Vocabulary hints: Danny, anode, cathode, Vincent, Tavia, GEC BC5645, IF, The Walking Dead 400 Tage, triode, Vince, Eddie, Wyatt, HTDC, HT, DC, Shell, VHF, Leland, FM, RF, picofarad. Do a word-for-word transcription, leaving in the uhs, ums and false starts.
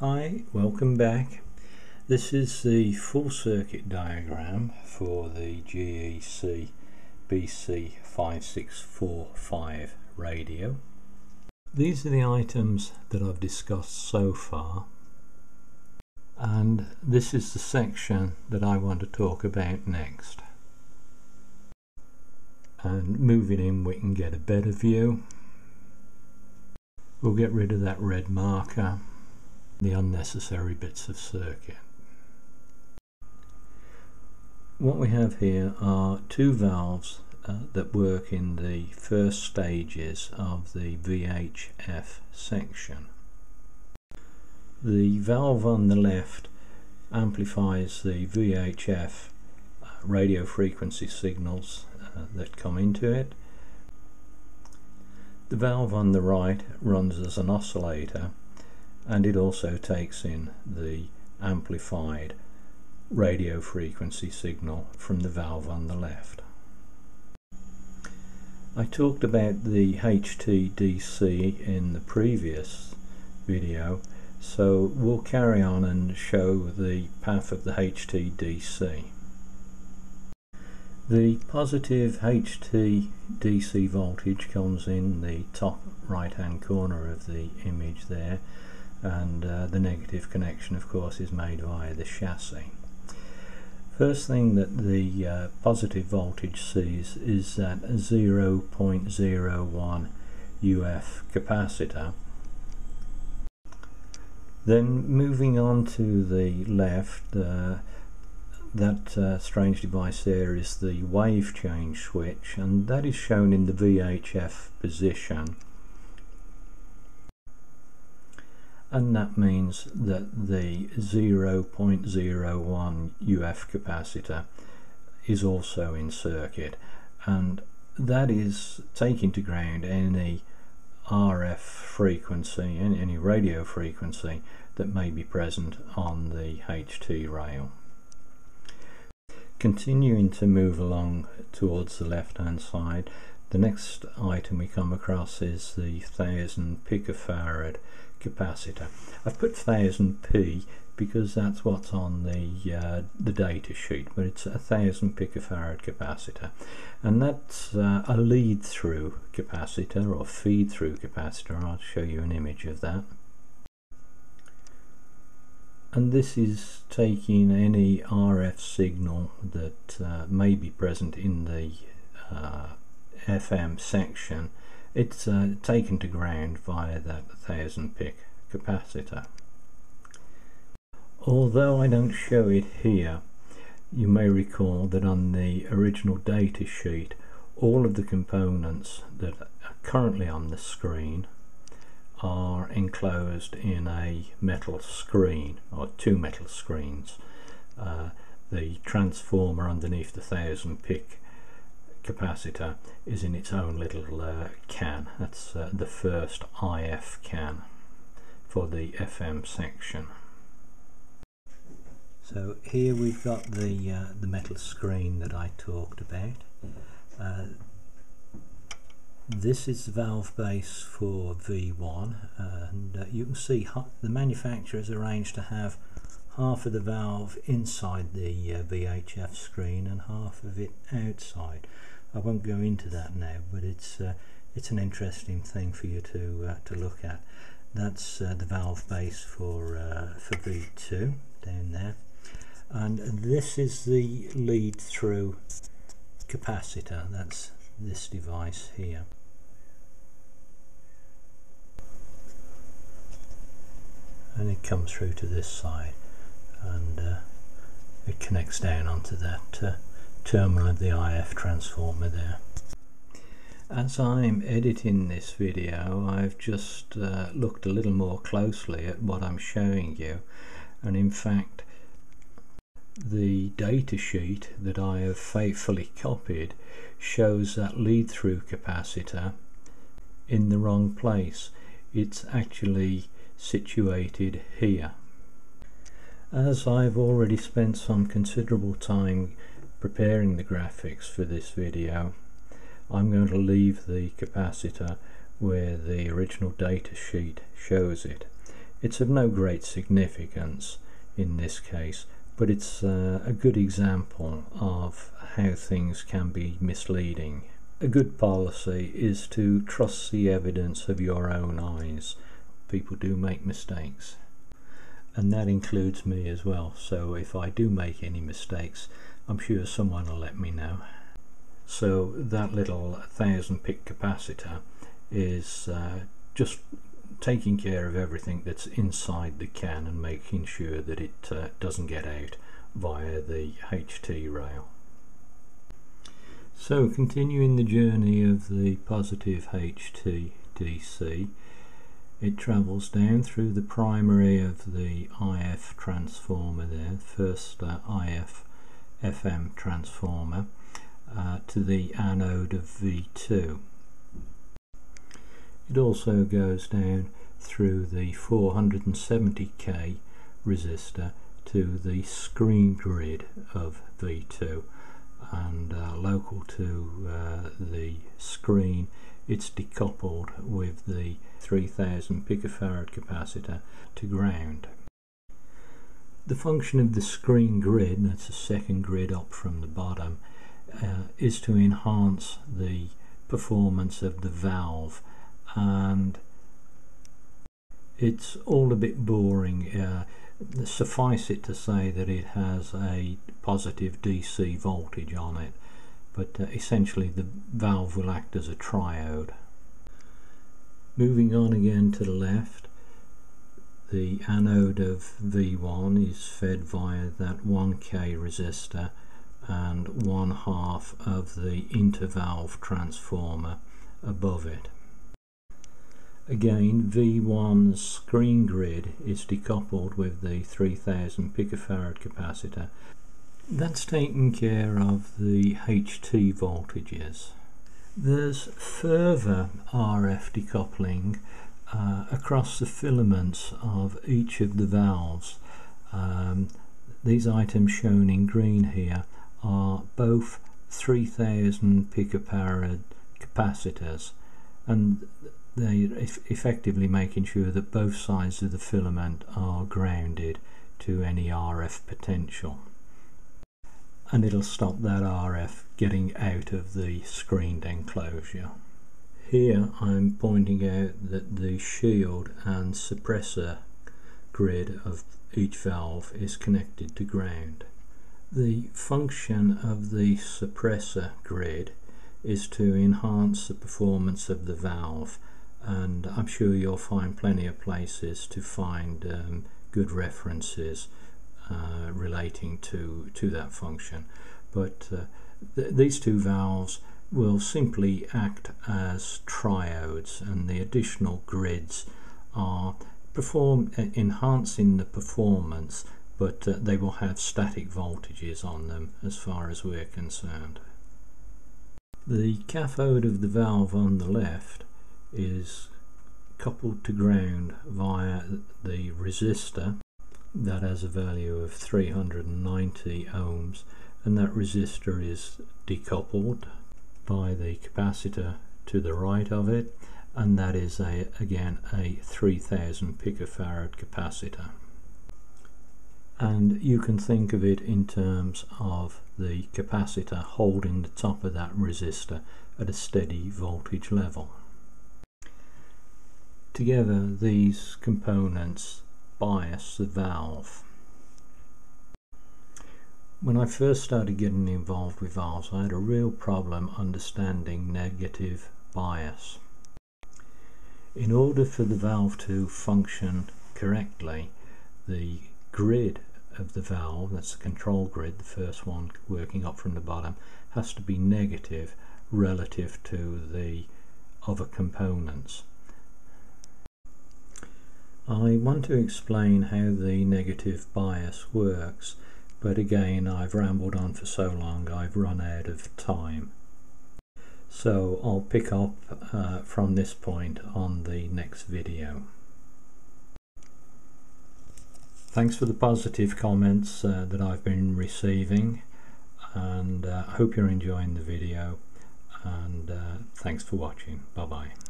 Hi, welcome back. This is the full circuit diagram for the G E C B C five six four five radio. These are the items that I've discussed so far, and this is the section that I want to talk about next. And moving in, we can get a better view. We'll get rid of that red marker, the unnecessary bits of circuit. What we have here are two valves uh, that work in the first stages of the V H F section. The valve on the left amplifies the V H F uh, radio frequency signals uh, that come into it. The valve on the right runs as an oscillator, and it also takes in the amplified radio frequency signal from the valve on the left. I talked about the H T D C in the previous video, so we'll carry on and show the path of the H T D C. The positive H T D C voltage comes in the top right hand corner of the image there, and uh, the negative connection, of course, is made via the chassis. First thing that the uh, positive voltage sees is that a zero point zero one U F capacitor. Then moving on to the left, uh, that uh, strange device there is the wave change switch, and that is shown in the V H F position. And that means that the zero point zero one U F capacitor is also in circuit, and that is taking to ground any R F frequency and any radio frequency that may be present on the H T rail. Continuing to move along towards the left hand side, the next item we come across is the thousand picofarad capacitor. I've put one thousand P because that's what's on the uh, the data sheet, but it's a thousand picofarad capacitor, and that's uh, a lead through capacitor or feed through capacitor. I'll show you an image of that. And this is taking any R F signal that uh, may be present in the uh, F M section. It's uh, taken to ground via that thousand pic capacitor. Although I don't show it here, you may recall that on the original data sheet all of the components that are currently on the screen are enclosed in a metal screen, or two metal screens. Uh, the transformer underneath the thousand pic capacitor is in its own little uh, can. That's uh, the first I F can for the F M section. So here we've got the uh, the metal screen that I talked about. Uh, this is the valve base for V one, and uh, you can see the manufacturer has arranged to have half of the valve inside the uh, V H F screen and half of it outside. I won't go into that now, but it's uh, it's an interesting thing for you to uh, to look at. That's uh, the valve base for uh, for V two down there, and this is the lead through capacitor. That's this device here. And it comes through to this side, and uh, it connects down onto that uh, terminal of the I F transformer there. As I'm editing this video, I've just uh, looked a little more closely at what I'm showing you, and in fact the data sheet that I have faithfully copied shows that lead through capacitor in the wrong place. It's actually situated here. As I've already spent some considerable time preparing the graphics for this video, I'm going to leave the capacitor where the original data sheet shows it. It's of no great significance in this case, but it's uh, a good example of how things can be misleading. A good policy is to trust the evidence of your own eyes. People do make mistakes, and that includes me as well, so if I do make any mistakes, I'm sure someone will let me know. So that little one thousand pic capacitor is uh, just taking care of everything that's inside the can and making sure that it uh, doesn't get out via the H T rail. So continuing the journey of the positive H T D C, it travels down through the primary of the I F transformer there, first uh, I F F M transformer, uh, to the anode of V two. It also goes down through the four hundred seventy K resistor to the screen grid of V two, and uh, local to uh, the screen it's decoupled with the three thousand picofarad capacitor to ground. The function of the screen grid, that's the second grid up from the bottom, uh, is to enhance the performance of the valve, and it's all a bit boring. Uh, suffice it to say that it has a positive D C voltage on it, but uh, essentially the valve will act as a triode. Moving on again to the left, the anode of V one is fed via that one K resistor and one half of the intervalve transformer above it. Again, V one's screen grid is decoupled with the three thousand picofarad capacitor. That's taking care of the H T voltages. There's further R F decoupling uh, across the filaments of each of the valves. Um, these items shown in green here are both three thousand picofarad capacitors, and they're eff effectively making sure that both sides of the filament are grounded to any R F potential, and it'll stop that R F getting out of the screened enclosure. Here I'm pointing out that the shield and suppressor grid of each valve is connected to ground. The function of the suppressor grid is to enhance the performance of the valve, and I'm sure you'll find plenty of places to find um, good references uh, relating to, to that function. But uh, th these two valves will simply act as triodes, and the additional grids are perform enhancing the performance, but uh, they will have static voltages on them as far as we're concerned. The cathode of the valve on the left is coupled to ground via the resistor that has a value of three hundred ninety ohms, and that resistor is decoupled by the capacitor to the right of it, and that is a again a three thousand picofarad capacitor. And you can think of it in terms of the capacitor holding the top of that resistor at a steady voltage level. Together, these components bias the valve. When I first started getting involved with valves, I had a real problem understanding negative bias. In order for the valve to function correctly, the grid of the valve, that's the control grid, the first one working up from the bottom, has to be negative relative to the other components. I want to explain how the negative bias works, but again I've rambled on for so long I've run out of time. So I'll pick up uh, from this point on the next video. Thanks for the positive comments uh, that I've been receiving, and I uh, hope you're enjoying the video, and uh, thanks for watching. Bye bye.